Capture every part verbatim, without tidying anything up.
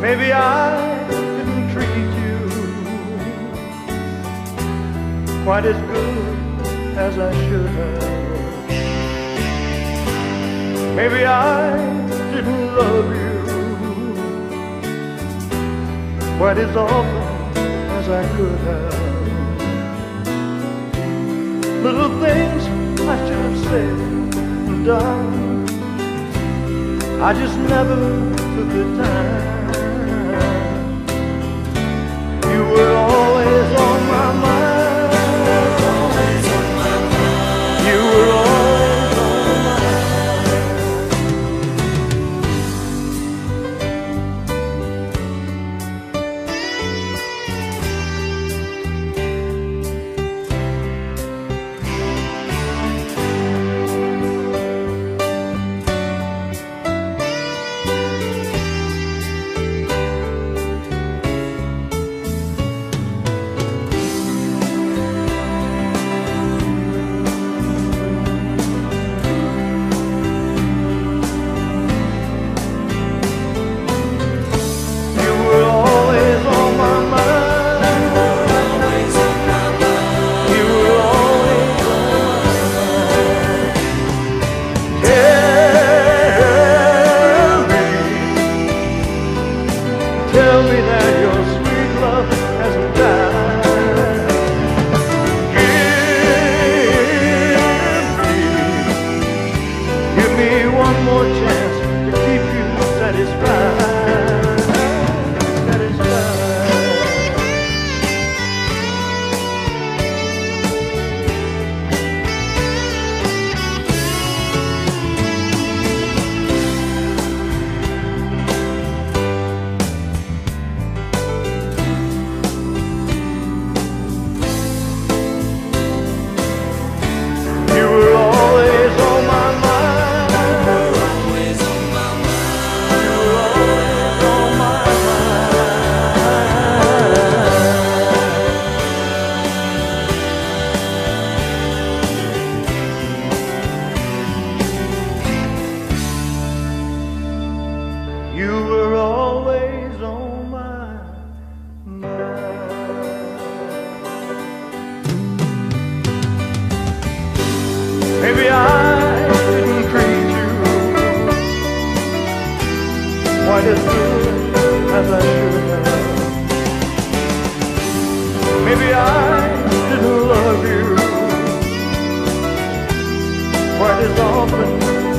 Maybe I didn't treat you quite as good as I should have. Maybe I didn't love you quite as often as I could have. Little things I should have said and done, I just never took the time. Maybe I didn't treat you quite as good as I should have. Maybe I didn't love you quite as often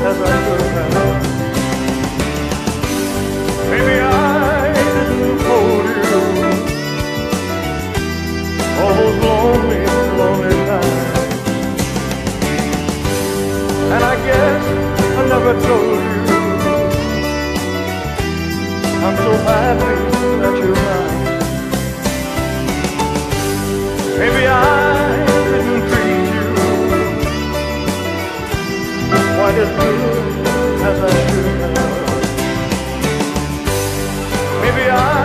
as I could have. Maybe I didn't hold you all those lonely, lonely nights. And I guess I never told you I'm so happy that you're mine. Maybe I didn't treat you quite as good as I should have. Maybe I